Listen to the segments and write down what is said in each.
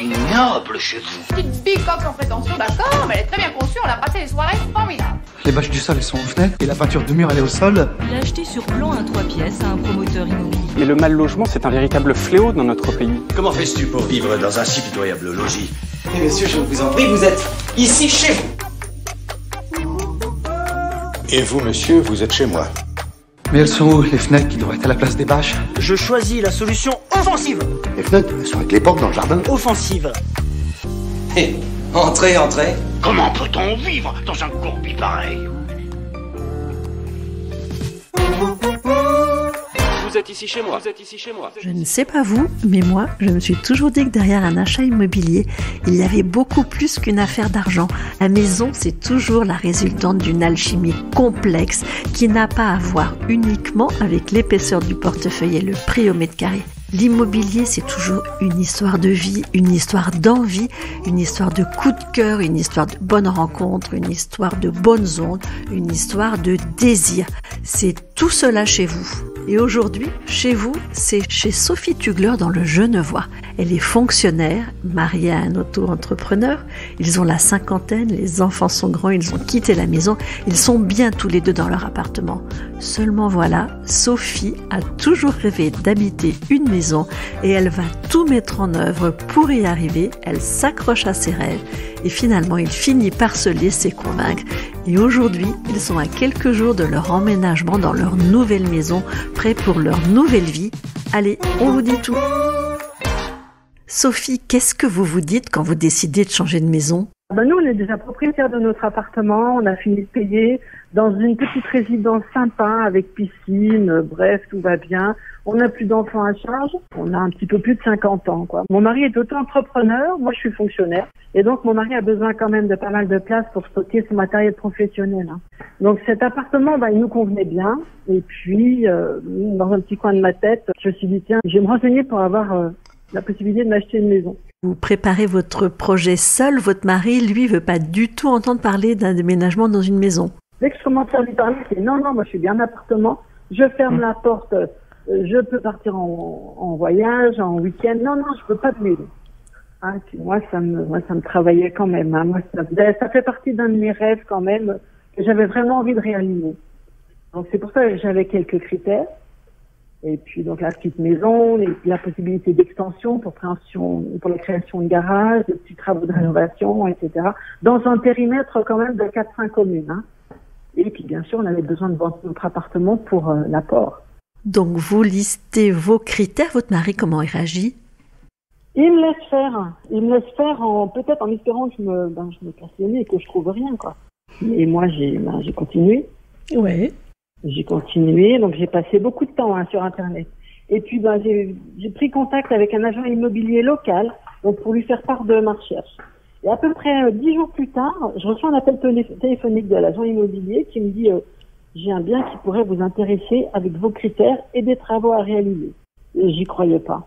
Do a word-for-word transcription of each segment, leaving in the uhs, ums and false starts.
ignoble chez vous. Petite fille coque en prétention, d'accord, mais elle est très bien conçue, on a passé des soirées formidables. Les bâches du sol, elles sont aux fenêtres, et la peinture de mur, elle est au sol. Il a acheté sur plan un trois pièces à un promoteur immobilier. Mais le mal-logement, c'est un véritable fléau dans notre pays. Comment fais-tu pour vivre dans un si pitoyable logis? Et monsieur, je vous en prie, vous êtes ici chez vous. Et vous, monsieur, vous êtes chez moi. Mais elles sont où, les fenêtres qui devraient être à la place des bâches? Je choisis la solution offensive. Les fenêtres, elles sont avec les portes dans le jardin. Offensive. Hé, hey, entrez, entrez. Comment peut-on vivre dans un courbi pareil? Vous êtes ici chez moi. Vous êtes ici chez moi. Je ne sais pas vous, mais moi, je me suis toujours dit que derrière un achat immobilier, il y avait beaucoup plus qu'une affaire d'argent. La maison, c'est toujours la résultante d'une alchimie complexe qui n'a pas à voir uniquement avec l'épaisseur du portefeuille et le prix au mètre carré. L'immobilier, c'est toujours une histoire de vie, une histoire d'envie, une histoire de coup de cœur, une histoire de bonnes rencontres, une histoire de bonnes ondes, une histoire de désir. C'est tout cela chez vous. Et aujourd'hui, chez vous, c'est chez Sophie Tugler dans le Genevois. Elle est fonctionnaire, mariée à un auto-entrepreneur. Ils ont la cinquantaine, les enfants sont grands, ils ont quitté la maison. Ils sont bien tous les deux dans leur appartement. Seulement voilà, Sophie a toujours rêvé d'habiter une maison. Et elle va tout mettre en œuvre pour y arriver, elle s'accroche à ses rêves et finalement il finit par se laisser convaincre. Et aujourd'hui, ils sont à quelques jours de leur emménagement dans leur nouvelle maison, prêts pour leur nouvelle vie. Allez, on vous dit tout. Sophie, qu'est-ce que vous vous dites quand vous décidez de changer de maison? Ben nous, on est déjà propriétaires de notre appartement, on a fini de payer dans une petite résidence sympa avec piscine, bref, tout va bien. On n'a plus d'enfants à charge, on a un petit peu plus de cinquante ans, quoi. Mon mari est auto-entrepreneur, moi je suis fonctionnaire, et donc mon mari a besoin quand même de pas mal de place pour stocker son matériel professionnel. Hein. Donc cet appartement, ben, il nous convenait bien, et puis euh, dans un petit coin de ma tête, je me suis dit, tiens, je vais me renseigner pour avoir euh, la possibilité de m'acheter une maison. Vous préparez votre projet seul, votre mari, lui, veut pas du tout entendre parler d'un déménagement dans une maison. Dès que je commence à lui parler, c'est non, non, moi je suis bien en appartement, je ferme mmh. la porte, je peux partir en, en voyage, en week-end, non, non, je peux pas de maison. Ah, moi, ça me, moi, ça me travaillait quand même, hein. Moi, ça, ça fait partie d'un de mes rêves quand même, que j'avais vraiment envie de réaliser. Donc c'est pour ça que j'avais quelques critères. Et puis donc la petite maison, la possibilité d'extension pour création, pour la création de garages, des petits travaux de rénovation, et cetera. Dans un périmètre quand même de quatre à cinq communes. Hein. Et puis bien sûr, on avait besoin de vendre notre appartement pour euh, l'apport. Donc vous listez vos critères, votre mari, comment il réagit? Il me laisse faire. Il me laisse faire en peut-être en espérant que je me, ben, je me casse le nez et que je trouve rien, quoi. Et moi j'ai ben, j'ai continué. Ouais. J'ai continué, donc j'ai passé beaucoup de temps hein, sur Internet. Et puis ben, j'ai pris contact avec un agent immobilier local donc pour lui faire part de ma recherche. Et à peu près dix euh, jours plus tard, je reçois un appel télé téléphonique de l'agent immobilier qui me dit euh, « J'ai un bien qui pourrait vous intéresser avec vos critères et des travaux à réaliser. » Et j'y croyais pas.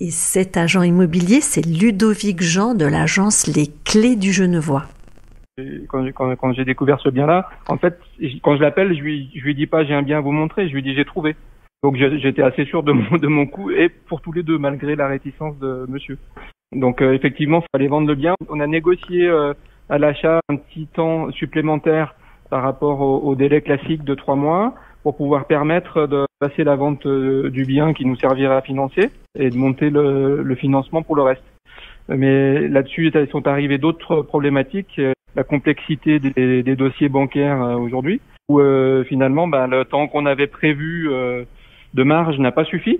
Et cet agent immobilier, c'est Ludovic Jean de l'agence Les Clés du Genevois. Quand, quand, quand j'ai découvert ce bien-là, en fait, quand je l'appelle, je lui, je lui dis pas j'ai un bien à vous montrer, je lui dis j'ai trouvé. Donc j'étais assez sûr de mon, de mon coup et pour tous les deux, malgré la réticence de monsieur. Donc euh, effectivement, il fallait vendre le bien. On a négocié euh, à l'achat un petit temps supplémentaire par rapport au, au délai classique de trois mois pour pouvoir permettre de passer la vente euh, du bien qui nous servirait à financer et de monter le, le financement pour le reste. Mais là-dessus, ils sont arrivés d'autres problématiques. La complexité des, des dossiers bancaires euh, aujourd'hui, où euh, finalement bah, le temps qu'on avait prévu euh, de marge n'a pas suffi.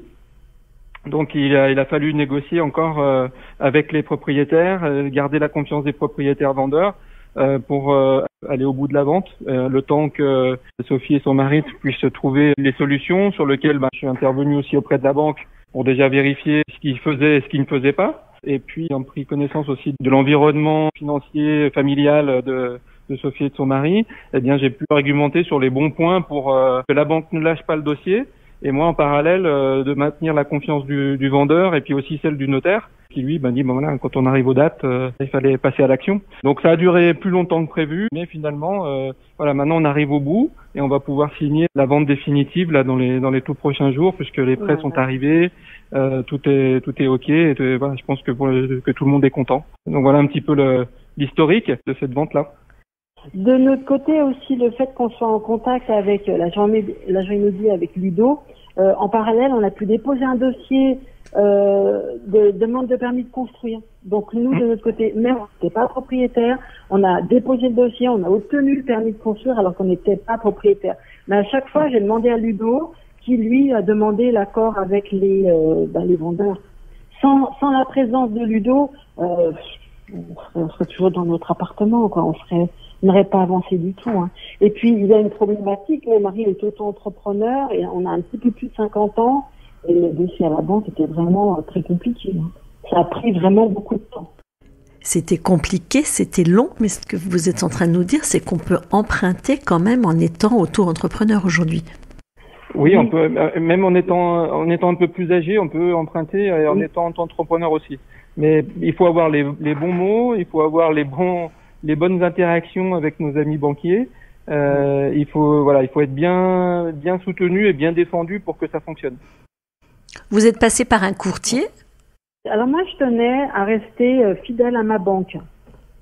Donc il a, il a fallu négocier encore euh, avec les propriétaires, euh, garder la confiance des propriétaires vendeurs euh, pour euh, aller au bout de la vente, euh, le temps que Sophie et son mari puissent trouver les solutions sur lesquelles bah, je suis intervenu aussi auprès de la banque pour déjà vérifier ce qu'ils faisaient et ce qu'ils ne faisaient pas. Et puis, on a pris connaissance aussi de l'environnement financier, familial de, de Sophie et de son mari. Eh bien, j'ai pu argumenter sur les bons points pour euh, que la banque ne lâche pas le dossier Et moi, en parallèle, euh, de maintenir la confiance du, du vendeur et puis aussi celle du notaire, qui lui ben, dit ben, voilà, quand on arrive aux dates, euh, il fallait passer à l'action. Donc ça a duré plus longtemps que prévu, mais finalement, euh, voilà, maintenant on arrive au bout et on va pouvoir signer la vente définitive là dans les dans les tout prochains jours, puisque les prêts ouais, sont ouais. arrivés, euh, tout est tout est ok. Et, et, voilà, je pense que pour le, que tout le monde est content. Donc voilà un petit peu le, l'historique de cette vente là. De notre côté aussi, le fait qu'on soit en contact avec l'agent immobilier, avec Ludo, euh, en parallèle, on a pu déposer un dossier euh, de demande de permis de construire. Donc nous, de notre côté, même on n'était pas propriétaire, on a déposé le dossier, on a obtenu le permis de construire alors qu'on n'était pas propriétaire. Mais à chaque fois, j'ai demandé à Ludo, qui lui a demandé l'accord avec les, euh, ben, les vendeurs. Sans, sans la présence de Ludo, euh, on serait toujours dans notre appartement, quoi. On serait... n'aurait pas avancé du tout. Hein. Et puis, il y a une problématique. Mon mari est auto-entrepreneur et on a un petit peu plus de cinquante ans. Et le dossier à la banque était vraiment très compliqué. Hein. Ça a pris vraiment beaucoup de temps. C'était compliqué, c'était long, mais ce que vous êtes en train de nous dire, c'est qu'on peut emprunter quand même en étant auto-entrepreneur aujourd'hui. Oui, on peut, même en étant, en étant un peu plus âgé, on peut emprunter en oui. étant auto-entrepreneur aussi. Mais il faut avoir les, les bons mots, il faut avoir les bons... les bonnes interactions avec nos amis banquiers. Euh, il faut voilà, il faut être bien bien soutenu et bien défendu pour que ça fonctionne. Vous êtes passé par un courtier? Alors moi, je tenais à rester fidèle à ma banque,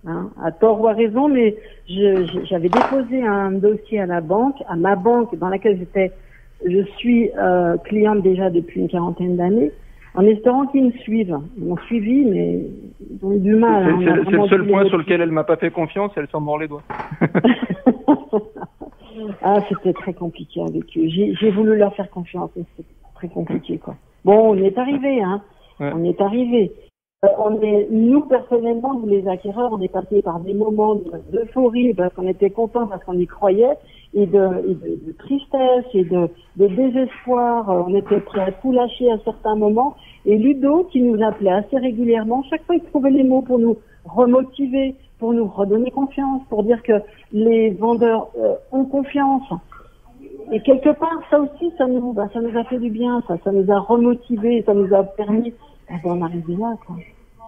hein, à tort ou à raison, mais je, je, j'avais déposé un dossier à la banque, à ma banque dans laquelle j'étais, je suis euh, cliente déjà depuis une quarantaine d'années. En espérant qu'ils me suivent. Ils m'ont suivi, mais ils ont eu du mal. C'est, hein, c'est, c'est le seul point sur lequel elle m'a pas fait confiance, elle s'en mord les doigts. Ah, c'était très compliqué avec eux. J'ai, j'ai voulu leur faire confiance, mais c'était très compliqué, quoi. Bon, on est arrivé, hein. Ouais. On est arrivé. Euh, on est, nous, personnellement, nous, les acquéreurs, on est passés par des moments d'euphorie, parce qu'on était contents, parce qu'on y croyait, et de, et de, de tristesse, et de, de désespoir. On était prêts à tout lâcher à certains moments. Et Ludo, qui nous appelait assez régulièrement, chaque fois il trouvait les mots pour nous remotiver, pour nous redonner confiance, pour dire que les vendeurs euh, ont confiance. Et quelque part, ça aussi, ça nous, bah, ça nous a fait du bien, ça, ça nous a remotivé, ça nous a permis d'en arriver là, quoi.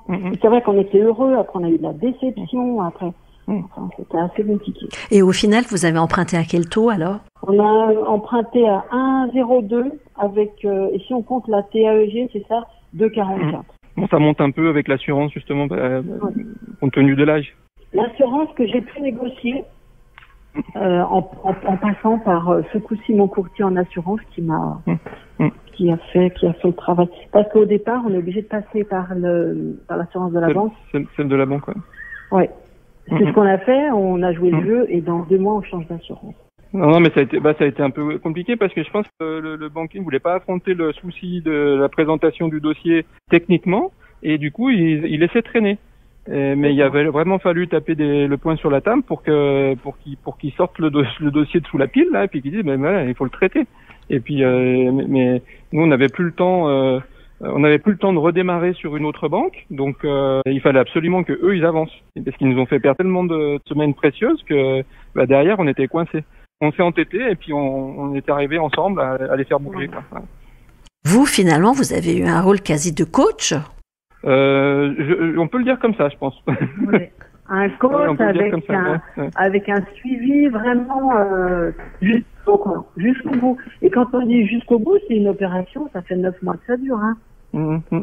Mm-hmm. C'est vrai qu'on était heureux, après on a eu de la déception, après, mm. enfin, c'était assez compliqué. Et au final, vous avez emprunté à quel taux alors ? On a emprunté à un virgule zéro deux avec, euh, et si on compte la T A E G, c'est ça, deux virgule quarante-quatre. Bon, ça monte un peu avec l'assurance justement, euh, ouais. compte tenu de l'âge. L'assurance que j'ai pu négocier euh, en, en, en passant par euh, ce coup-ci mon courtier en assurance qui m'a... Ouais. Qui a fait, qui a fait le travail. Parce qu'au départ, on est obligé de passer par le, par l'assurance de la celle, banque. Celle, celle de la banque, ouais. Ouais. C'est mm-hmm. ce qu'on a fait, on a joué mm-hmm. le jeu et dans deux mois, on change d'assurance. Non, non, mais ça a été, bah, ça a été un peu compliqué parce que je pense que le, le banquier ne voulait pas affronter le souci de la présentation du dossier techniquement et du coup, il, il laissait traîner. Et, mais il avait vraiment fallu taper des, le poing sur la table pour que, pour qu'il, pour qu'il sorte le, do, le dossier de sous la pile, là, et puis qu'il dise, ben, voilà, il faut le traiter. Et puis, euh, mais, mais nous, on n'avait plus le temps, euh, on n'avait plus le temps de redémarrer sur une autre banque. Donc, euh, il fallait absolument que eux, ils avancent, parce qu'ils nous ont fait perdre tellement de semaines précieuses que bah, derrière, on était coincés. On s'est entêtés et puis on, on est arrivés ensemble à, à les faire bouger, quoi. Vous, finalement, vous avez eu un rôle quasi de coach. Euh, je, on peut le dire comme ça, je pense. Oui. Un coach ouais, avec, ça, un, ouais, ouais. avec un suivi vraiment euh, jusqu'au, jusqu'au bout. Et quand on dit jusqu'au bout, c'est une opération, ça fait neuf mois que ça dure. Hein. Mm-hmm.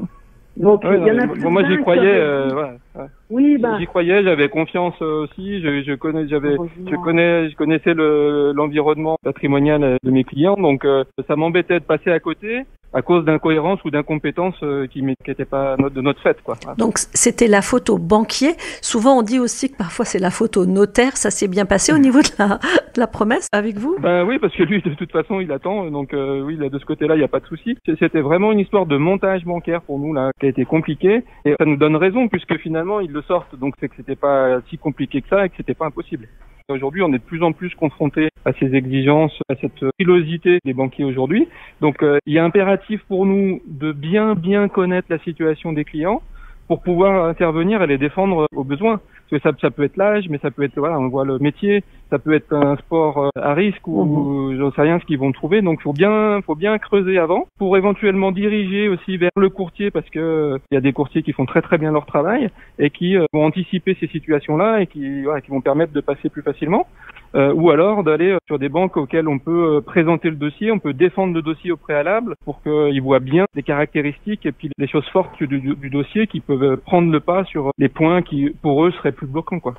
Donc, ouais, il y en a bon, bon, moi, j'y croyais. Euh, ouais, ouais. Oui, bah, j'y croyais, j'avais confiance euh, aussi. Je, je, connais, j'avais, je, connais, je connaissais le, l'environnement patrimonial de mes clients. Donc, euh, ça m'embêtait de passer à côté à cause d'incohérences ou d'incompétences qui n'étaient pas de notre fait, quoi. Donc, c'était la faute au banquier. Souvent, on dit aussi que parfois, c'est la faute au notaire. Ça s'est bien passé au niveau de la, de la promesse avec vous ? Ben oui, parce que lui, de toute façon, il attend. Donc, euh, oui, là, de ce côté-là, il n'y a pas de souci. C'était vraiment une histoire de montage bancaire pour nous, là, qui a été compliquée. Et ça nous donne raison, puisque finalement, ils le sortent. Donc, c'est que c'était pas si compliqué que ça et que c'était pas impossible. Aujourd'hui, on est de plus en plus confronté à ces exigences, à cette frilosité des banquiers aujourd'hui. Donc, euh, il y a impératif pour nous de bien, bien connaître la situation des clients pour pouvoir intervenir et les défendre aux besoins. Parce que ça, ça peut être l'âge, mais ça peut être, voilà, on voit le métier, ça peut être un sport à risque ou mmh. j'en sais rien ce qu'ils vont trouver. Donc faut bien, faut bien creuser avant pour éventuellement diriger aussi vers le courtier, parce que il y a des courtiers qui font très très bien leur travail et qui euh, vont anticiper ces situations-là et qui, ouais, qui vont permettre de passer plus facilement. Euh, ou alors d'aller sur des banques auxquelles on peut présenter le dossier, on peut défendre le dossier au préalable pour qu'ils voient bien les caractéristiques et puis les choses fortes du, du, du dossier qui peuvent prendre le pas sur les points qui pour eux seraient plus bloquants, quoi.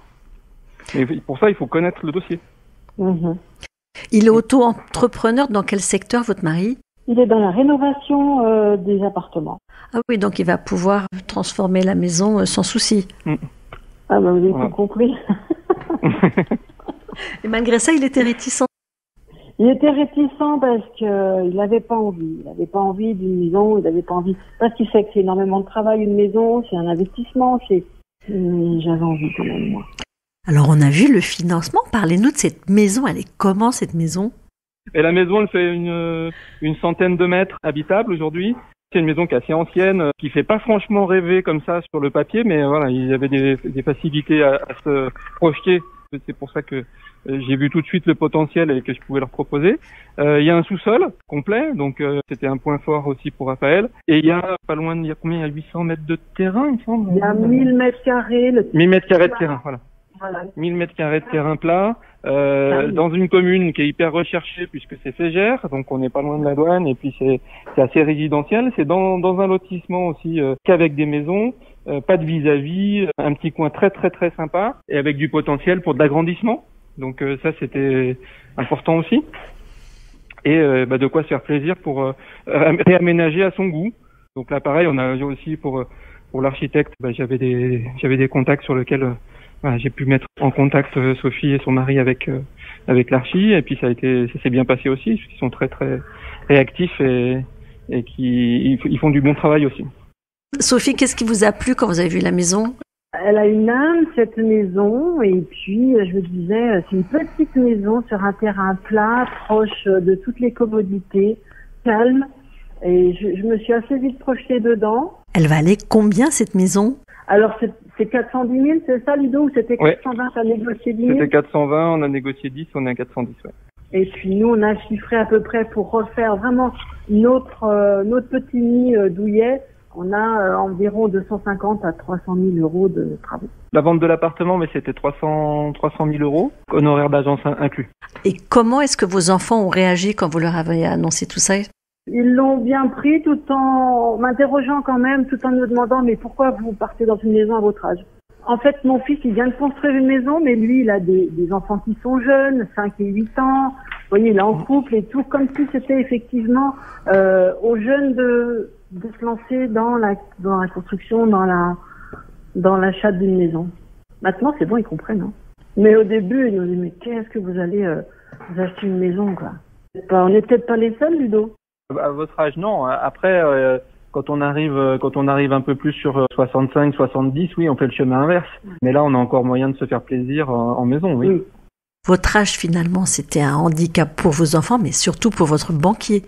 Et pour ça, il faut connaître le dossier. Mmh. Il est auto-entrepreneur. Dans quel secteur, votre mari ? Il est dans la rénovation euh, des appartements. Ah oui, donc il va pouvoir transformer la maison euh, sans souci. Mmh. Ah ben, vous avez voilà. tout compris. Et malgré ça, il était réticent. Il était réticent parce qu'il euh, n'avait pas envie. Il n'avait pas envie d'une maison, il n'avait pas envie... Parce qu'il sait que c'est énormément de travail, une maison, c'est un investissement, c'est... Mais j'avais envie quand même, moi. Alors, on a vu le financement. Parlez-nous de cette maison. Elle est comment, cette maison ? Et la maison, elle fait une, une centaine de mètres habitables aujourd'hui. C'est une maison qui est assez ancienne, qui fait pas franchement rêver comme ça sur le papier, mais voilà, il y avait des, des facilités à, à se projeter. C'est pour ça que j'ai vu tout de suite le potentiel et que je pouvais leur proposer. Euh, il y a un sous-sol complet, donc euh, c'était un point fort aussi pour Raphaël. Et il y a pas loin de, il y a combien, il y a huit cents mètres de terrain, il me semble. Il y a mille mètres carrés. Le... mille mètres carrés de terrain, voilà. Voilà. mille mètres carrés de terrain plat, euh, ah oui. dans une commune qui est hyper recherchée puisque c'est Fégère, donc on n'est pas loin de la douane, et puis c'est, c'est assez résidentiel. C'est dans, dans un lotissement aussi, euh, qu'avec des maisons, euh, pas de vis-à-vis, un petit coin très très très sympa, et avec du potentiel pour de l'agrandissement. Donc euh, ça, c'était important aussi. Et euh, bah, de quoi se faire plaisir pour euh, réaménager à son goût. Donc là, pareil, on a aussi pour, pour l'architecte, bah, j'avais des, j'avais des contacts sur lesquels... Euh, Voilà, j'ai pu mettre en contact Sophie et son mari avec euh, avec l'archi, et puis ça a été, ça s'est bien passé aussi. Ils sont très très réactifs et et qui ils font du bon travail aussi. Sophie, qu'est-ce qui vous a plu quand vous avez vu la maison ? Elle a une âme, cette maison, et puis je me disais, c'est une petite maison sur un terrain plat, proche de toutes les commodités, calme, et je, je me suis assez vite projetée dedans. Elle valait combien, cette maison ? Alors, c'est, c'est quatre cent dix mille, c'est ça, Ludo, ou c'était quatre cent vingt, ça a négocié dix mille ? C'était quatre cent vingt, on a négocié dix, on est à quatre cent dix, ouais. Et puis, nous, on a chiffré à peu près pour refaire vraiment notre, euh, notre petit nid euh, douillet. On a euh, environ deux cent cinquante à trois cent mille euros de travaux. La vente de l'appartement, mais c'était trois cent mille euros, honoraires d'agence inclus. Et comment est-ce que vos enfants ont réagi quand vous leur avez annoncé tout ça ? Ils l'ont bien pris, tout en m'interrogeant quand même, tout en me demandant « mais pourquoi vous partez dans une maison à votre âge ?» En fait, mon fils, il vient de construire une maison, mais lui, il a des, des enfants qui sont jeunes, cinq et huit ans. Vous voyez, il est en couple et tout, comme si c'était effectivement euh, aux jeunes de, de se lancer dans la, dans la construction, dans la, dans l'achat d'une maison. Maintenant, c'est bon, ils comprennent, hein. Mais au début, ils nous disent « mais qu'est-ce que vous allez euh, vous acheter une maison, quoi ?» On n'est peut-être pas les seuls, Ludo. À votre âge, non. Après, euh, quand on arrive, quand on arrive un peu plus sur soixante-cinq, soixante-dix, oui, on fait le chemin inverse. Mais là, on a encore moyen de se faire plaisir en, en maison, oui. oui. Votre âge, finalement, c'était un handicap pour vos enfants, mais surtout pour votre banquier.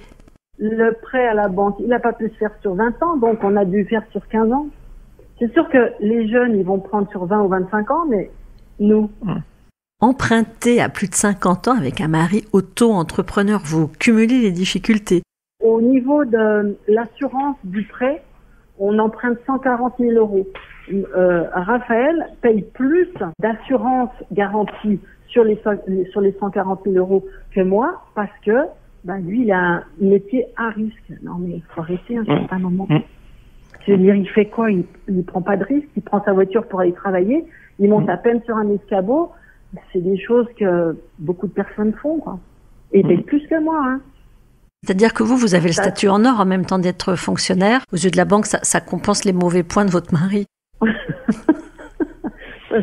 Le prêt à la banque, il n'a pas pu se faire sur vingt ans, donc on a dû faire sur quinze ans. C'est sûr que les jeunes, ils vont prendre sur vingt ou vingt-cinq ans, mais nous... Hum. Emprunter à plus de cinquante ans avec un mari auto-entrepreneur, vous cumulez les difficultés. Au niveau de l'assurance du prêt, on emprunte cent quarante mille euros. Euh, Raphaël paye plus d'assurance garantie sur les, sur les cent quarante mille euros que moi, parce que bah, lui, il a un métier à risque. Non, mais il faut arrêter un certain moment. Je veux dire, il fait quoi ? Il ne prend pas de risque, il prend sa voiture pour aller travailler, il monte à peine sur un escabeau. C'est des choses que beaucoup de personnes font, quoi. Et il paye plus que moi, hein. C'est-à-dire que vous, vous avez le statut en or en même temps d'être fonctionnaire. Aux yeux de la banque, ça, ça compense les mauvais points de votre mari. oui,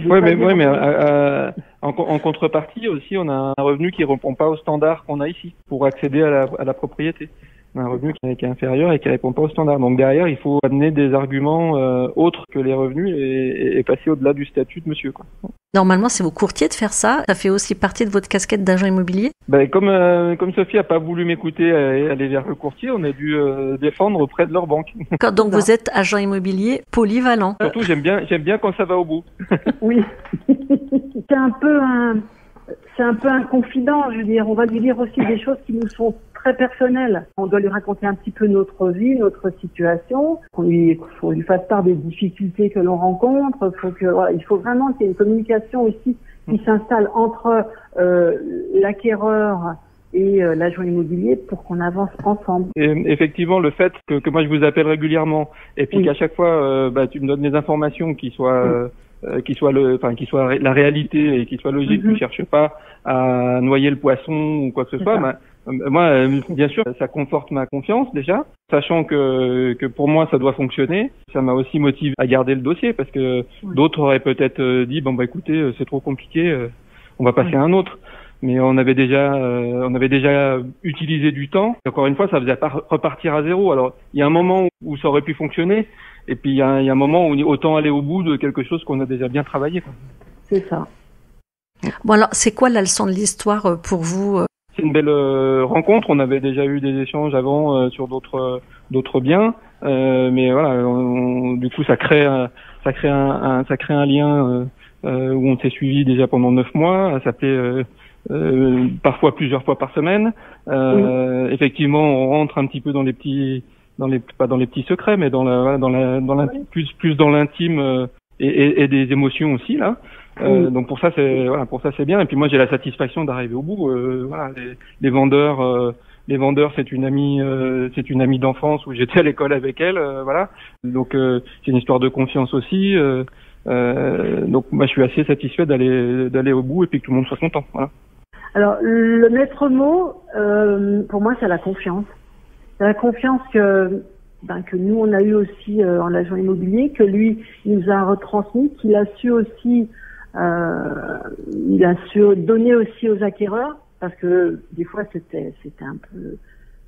mais, oui, mais euh, en, en contrepartie aussi, on a un revenu qui ne répond pas aux standards qu'on a ici pour accéder à la, à la propriété. On a un revenu qui est, qui est inférieur et qui ne répond pas aux standards. Donc derrière, il faut amener des arguments euh, autres que les revenus et, et passer au-delà du statut de monsieur, quoi. Normalement, c'est vos courtiers de faire ça. Ça fait aussi partie de votre casquette d'agent immobilier. Ben, comme, euh, comme Sophie n'a pas voulu m'écouter et aller vers le courtier, on a dû euh, défendre auprès de leur banque. Quand, donc non. Vous êtes agent immobilier polyvalent. Surtout, j'aime bien, j'aime bien quand ça va au bout. Oui. C'est un peu un, c'est un peu un confident, je veux dire, on va lui dire aussi des choses qui nous sont très personnelles. On doit lui raconter un petit peu notre vie, notre situation, qu'on lui, qu'on lui fasse part des difficultés que l'on rencontre. Faut que, voilà, il faut vraiment qu'il y ait une communication aussi qui s'installe entre euh, l'acquéreur et euh, l'agent immobilier pour qu'on avance ensemble. Et effectivement, le fait que, que moi je vous appelle régulièrement et puis oui. qu'à chaque fois euh, bah, tu me donnes des informations qui soient... Oui. Euh, Euh, qui soit le, enfin qui soit la réalité et qui soit logique, mm-hmm. tu cherches pas à noyer le poisson ou quoi que ce c'est soit. Bah, euh, moi, euh, bien sûr, ça conforte ma confiance déjà, sachant que que pour moi ça doit fonctionner. Ça m'a aussi motivé à garder le dossier parce que oui. d'autres auraient peut-être euh, dit bon bah écoutez euh, c'est trop compliqué, euh, on va passer oui. à un autre. Mais on avait déjà, euh, on avait déjà utilisé du temps. Et encore une fois, ça faisait repartir à zéro. Alors, il y a un moment où ça aurait pu fonctionner, et puis il y, y a un moment où on, autant aller au bout de quelque chose qu'on a déjà bien travaillé. Quoi. C'est ça. Bon alors, c'est quoi la leçon de l'histoire pour vous? C'est une belle euh, rencontre. On avait déjà eu des échanges avant euh, sur d'autres, euh, d'autres biens, euh, mais voilà, on, on, du coup, ça crée, euh, ça crée un, un, ça crée un lien euh, euh, où on s'est suivi déjà pendant neuf mois. Ça s'appelait euh, Euh, parfois plusieurs fois par semaine. Euh, oui. Effectivement, on rentre un petit peu dans les petits, dans les pas dans les petits secrets, mais dans la, dans la, dans la, oui. plus plus dans l'intime euh, et, et, et des émotions aussi là. Euh, oui. Donc pour ça c'est voilà, pour ça c'est bien. Et puis moi j'ai la satisfaction d'arriver au bout. Euh, voilà, les, les vendeurs, euh, les vendeurs c'est une amie, euh, c'est une amie d'enfance où j'étais à l'école avec elle. Euh, voilà. Donc euh, c'est une histoire de confiance aussi. Euh, euh, donc moi je suis assez satisfait d'aller d'aller au bout et puis que tout le monde soit content. Voilà. Alors, le maître mot, euh, pour moi, c'est la confiance. C'est la confiance que, ben, que nous, on a eu aussi euh, en l'agent immobilier, que lui, il nous a retransmis, qu'il a su aussi, euh, il a su donner aussi aux acquéreurs, parce que des fois, c'était, c'était un peu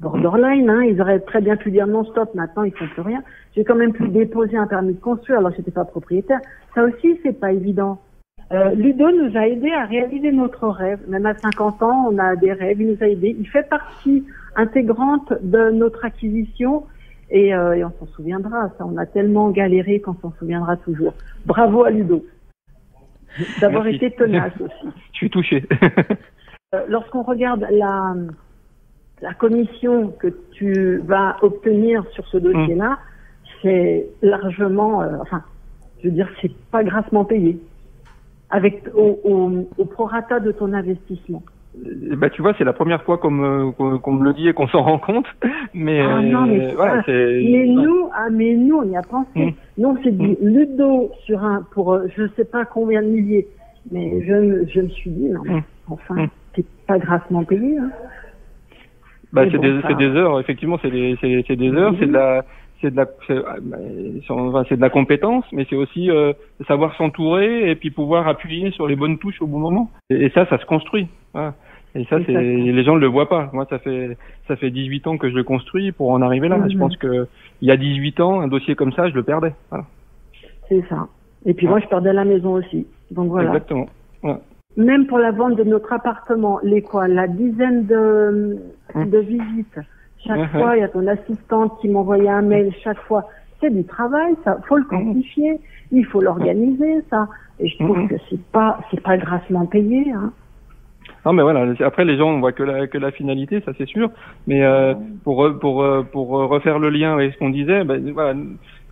borderline, hein. Ils auraient très bien pu dire non, stop, maintenant, ils font plus rien. J'ai quand même pu déposer un permis de construire, alors que j'étais pas propriétaire. Ça aussi, c'est pas évident. Euh, Ludo nous a aidés à réaliser notre rêve. Même à cinquante ans, on a des rêves, il nous a aidés. Il fait partie intégrante de notre acquisition et, euh, et on s'en souviendra. Ça, on a tellement galéré qu'on s'en souviendra toujours. Bravo à Ludo d'avoir Merci. Été tenace aussi. Je suis touché. euh, lorsqu'on regarde la, la commission que tu vas obtenir sur ce dossier-là, mmh. c'est largement, euh, enfin, je veux dire, c'est pas grassement payé. Avec au, au, au prorata de ton investissement. Eh ben, tu vois, c'est la première fois qu'on me, qu'on, qu'on me le dit et qu'on s'en rend compte. Mais, ah non, mais, ouais, c'est... mais nous, ah mais nous, on y a pensé. Mmh. Nous, on s'est dit mmh. Ludo sur un pour je sais pas combien de milliers. Mais je, je me suis dit non, mmh. enfin, mmh. c'est pas grassement payé. Hein. Bah, c'est, bon, des, ça... c'est des heures, effectivement, c'est des, c'est, c'est des heures, mmh. c'est de la. C'est de la c'est de la compétence, mais c'est aussi euh, savoir s'entourer et puis pouvoir appuyer sur les bonnes touches au bon moment. Et, et ça, ça se construit. Voilà. Et ça, c'est les gens ne le voient pas. Moi, ça fait ça fait dix-huit ans que je le construis pour en arriver là. Mmh. Je pense que il y a dix-huit ans, un dossier comme ça, je le perdais. Voilà. C'est ça. Et puis ouais. moi, je perdais la maison aussi. Donc voilà. Exactement. Ouais. Même pour la vente de notre appartement, les quoi, la dizaine de mmh. de visites. Chaque fois, il y a ton assistante qui m'envoyait un mail chaque fois. C'est du travail, ça. Faut le quantifier. Il faut l'organiser, ça. Et je trouve mm-hmm. que c'est pas, c'est pas grassement payé, hein. Non, mais voilà. Après, les gens, on voit que la, que la finalité, ça, c'est sûr. Mais, euh, pour, pour, pour refaire le lien avec ce qu'on disait, ben, voilà.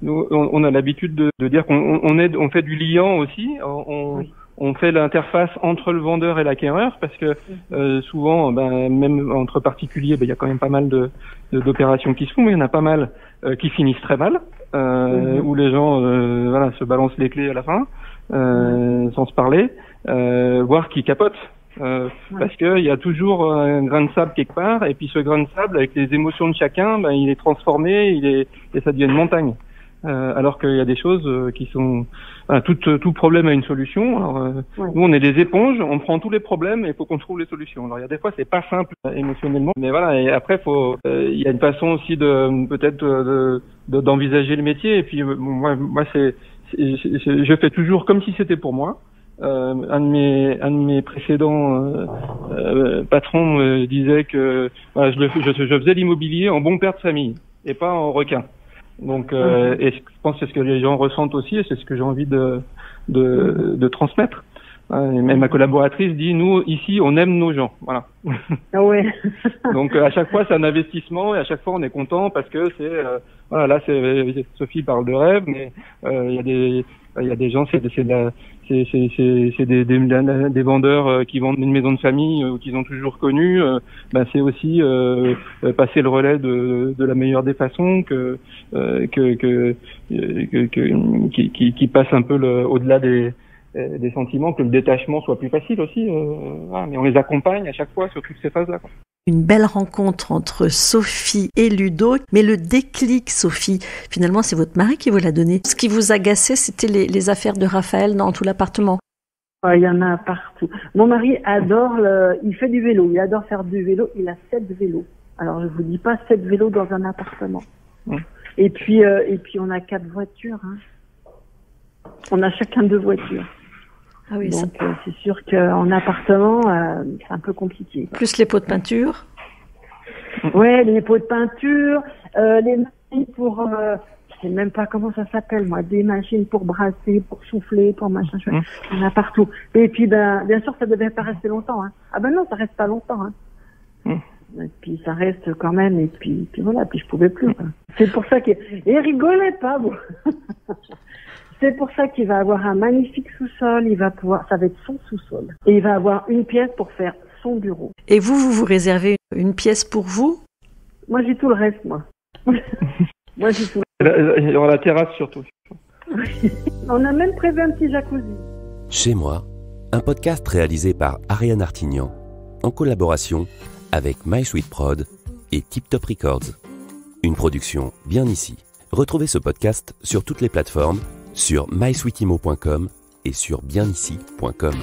Nous, on, on a l'habitude de, de dire qu'on, on est, on fait du liant aussi. On, oui. On fait l'interface entre le vendeur et l'acquéreur parce que euh, souvent, ben, même entre particuliers, ben, il y a quand même pas mal de, de d'opérations qui se font, mais il y en a pas mal euh, qui finissent très mal, euh, mm-hmm. où les gens euh, voilà, se balancent les clés à la fin, euh, mm-hmm. sans se parler, euh, voire qui capotent. Euh, ouais. Parce que il y a toujours un grain de sable quelque part, et puis ce grain de sable, avec les émotions de chacun, ben, il est transformé, il est et ça devient une montagne. Euh, alors qu'il y a des choses euh, qui sont... Enfin, tout, tout problème a une solution. Alors, euh, ouais. Nous, on est des éponges, on prend tous les problèmes et il faut qu'on trouve les solutions. Alors, il y a des fois, c'est pas simple euh, émotionnellement, mais voilà. Et après, faut, euh, il y a une façon aussi de peut-être de, de, d'envisager le métier. Et puis, euh, moi, moi c'est, c'est, c'est, c'est, je fais toujours comme si c'était pour moi. Euh, un de mes, un de mes précédents euh, euh, patrons euh, disait que voilà, je, le, je, je faisais l'immobilier en bon père de famille et pas en requin. Donc, euh, et je pense que c'est ce que les gens ressentent aussi, et c'est ce que j'ai envie de de, de transmettre. Et même ma collaboratrice dit, nous, ici, on aime nos gens. Voilà. Ah ouais. Donc, à chaque fois, c'est un investissement et à chaque fois, on est content parce que c'est, euh, voilà, là, c'est, Sophie parle de rêve, mais il euh, y a des, il y a des gens, c'est, c'est, c'est, c'est, c'est, c'est des, des, des vendeurs qui vendent une maison de famille ou qu'ils ont toujours connue. Euh, ben, c'est aussi euh, passer le relais de, de la meilleure des façons que, euh, que, que, que, que qui, qui, qui passe un peu le, au-delà des des sentiments, que le détachement soit plus facile aussi. Euh, voilà, mais on les accompagne à chaque fois sur toutes ces phases-là, quoi. Une belle rencontre entre Sophie et Ludo. Mais le déclic, Sophie, finalement, c'est votre mari qui vous l'a donné. Ce qui vous agaçait, c'était les, les affaires de Raphaël dans tout l'appartement. Il y en a partout. Mon mari adore, le, il fait du vélo. Il adore faire du vélo. Il a sept vélos. Alors, je vous dis pas sept vélos dans un appartement. Mmh. Et puis, euh, et puis on a quatre voitures. Hein. On a chacun deux voitures. Ah oui, donc ça... euh, c'est sûr qu'en appartement, euh, c'est un peu compliqué. Plus les pots de peinture. Ouais, les pots de peinture, euh, les machines pour, euh, je sais même pas comment ça s'appelle moi, des machines pour brasser, pour souffler, pour machin, mmh. Il y en a partout. Et puis ben, bien sûr, ça devait pas rester longtemps. Hein. Ah ben non, ça reste pas longtemps. Hein. Mmh. Et puis ça reste quand même, et puis, puis voilà, puis je pouvais plus. Hein. C'est pour ça que, et rigolez pas vous. C'est pour ça qu'il va avoir un magnifique sous-sol, il va pouvoir, ça va être son sous-sol. Et il va avoir une pièce pour faire son bureau. Et vous, vous vous réservez une pièce pour vous? Moi, j'ai tout le reste, moi. Moi, j'ai tout le reste. Dans la terrasse, surtout. On a même prévu un petit jacuzzi. Chez moi, un podcast réalisé par Ariane Artinian, en collaboration avec MySweet'immo et Tip Top Records. Une production bien ici. Retrouvez ce podcast sur toutes les plateformes, sur my sweet immo point com et sur bien ici point com.